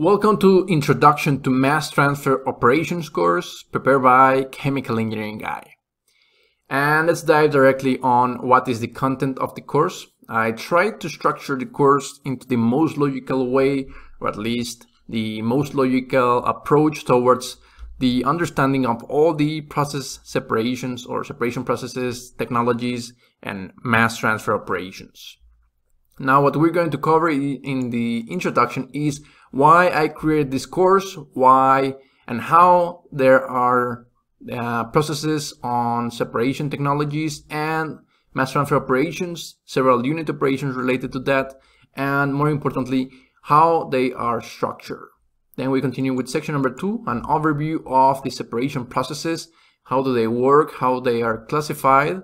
Welcome to Introduction to Mass Transfer Operations course prepared by Chemical Engineering Guy. And let's dive directly on what is the content of the course. I tried to structure the course into the most logical way, or at least the most logical approach towards the understanding of all the process separations or separation processes, technologies, and mass transfer operations. Now, what we're going to cover in the introduction is why I created this course, why and how there are processes on separation technologies and mass transfer operations, several unit operations related to that, and more importantly, how they are structured. Then we continue with section number 2, an overview of the separation processes, how do they work, how they are classified,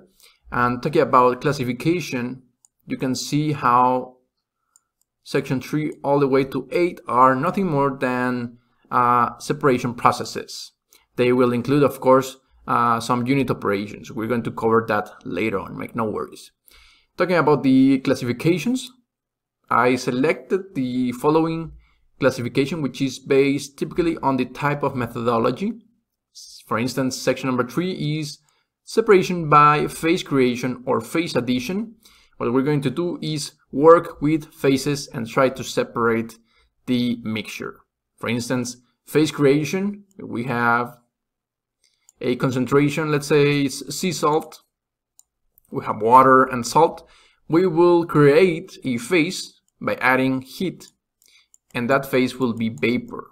and talking about classification, you can see how section 3 all the way to 8 are nothing more than separation processes. They will include, of course, some unit operations. We're going to cover that later on, make no worries. Talking about the classifications, I selected the following classification, which is based typically on the type of methodology. For instance, section number 3 is separation by phase creation or phase addition. What we're going to do is work with phases and try to separate the mixture. For instance, phase creation, we have a concentration, let's say sea salt, we have water and salt. We will create a phase by adding heat, and that phase will be vapor.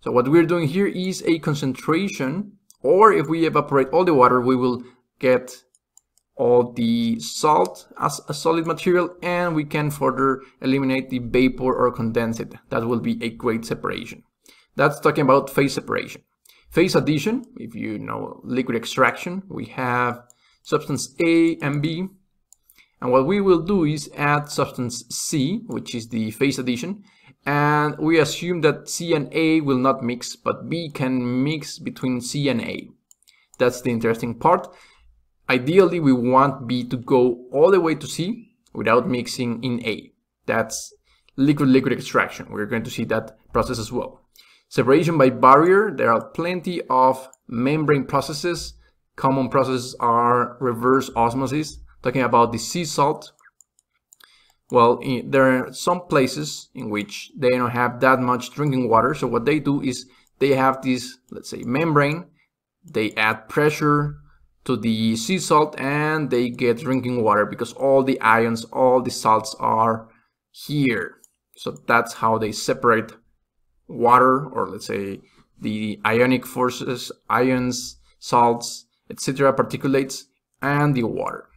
So what we're doing here is a concentration, or if we evaporate all the water, we will get all the salt as a solid material, and we can further eliminate the vapor or condense it. That will be a great separation. That's talking about phase separation. Phase addition, if you know liquid extraction, we have substance A and B, and what we will do is add substance C, which is the phase addition, and we assume that C and A will not mix, but B can mix between C and A. That's the interesting part. Ideally, we want B to go all the way to C without mixing in A. That's liquid-liquid extraction. We're going to see that process as well. Separation by barrier, there are plenty of membrane processes. Common processes are reverse osmosis, talking about the sea salt. Well, there are some places in which they don't have that much drinking water, so what they do is they have this, let's say, membrane, they add pressure to the sea salt and they get drinking water because all the ions, all the salts are here. So that's how they separate water, or let's say the ionic forces, ions, salts, etc., particulates, and the water.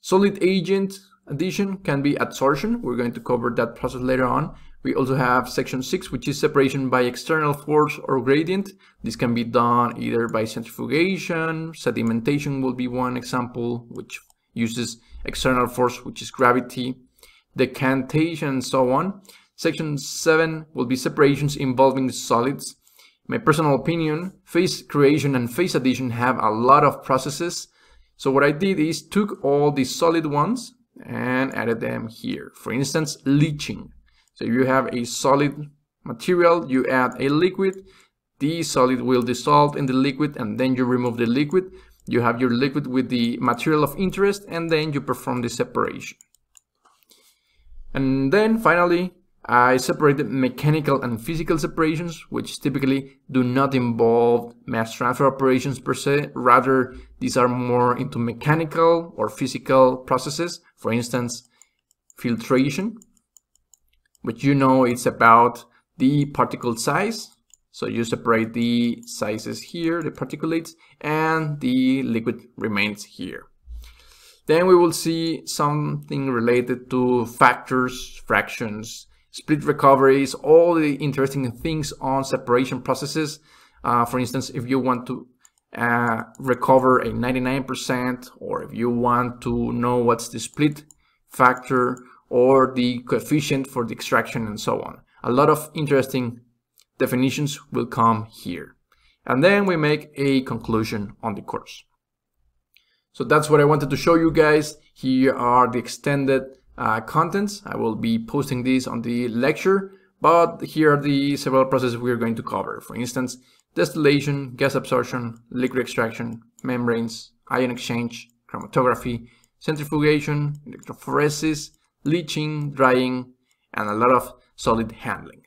Solid agent addition can be adsorption. We're going to cover that process later on. We also have section 6, which is separation by external force or gradient. This can be done either by centrifugation, sedimentation will be one example, which uses external force, which is gravity, decantation, and so on. Section 7 will be separations involving solids. My personal opinion, phase creation and phase addition have a lot of processes. So what I did is took all the solid ones and added them here. For instance, leaching. So you have a solid material, you add a liquid, the solid will dissolve in the liquid, and then you remove the liquid. You have your liquid with the material of interest, and then you perform the separation. And then finally, I separated mechanical and physical separations, which typically do not involve mass transfer operations per se. Rather, these are more into mechanical or physical processes. For instance, filtration, which you know it's about the particle size. So you separate the sizes here, the particulates, and the liquid remains here. Then we will see something related to factors, fractions, split recoveries, all the interesting things on separation processes. For instance, if you want to recover a 99%, or if you want to know what's the split factor or the coefficient for the extraction and so on. A lot of interesting definitions will come here. And then we make a conclusion on the course. So that's what I wanted to show you guys. Here are the extended contents. I will be posting these on the lecture, but here are the several processes we are going to cover. For instance, distillation, gas absorption, liquid extraction, membranes, ion exchange, chromatography, centrifugation, electrophoresis, leaching, drying, and a lot of solid handling.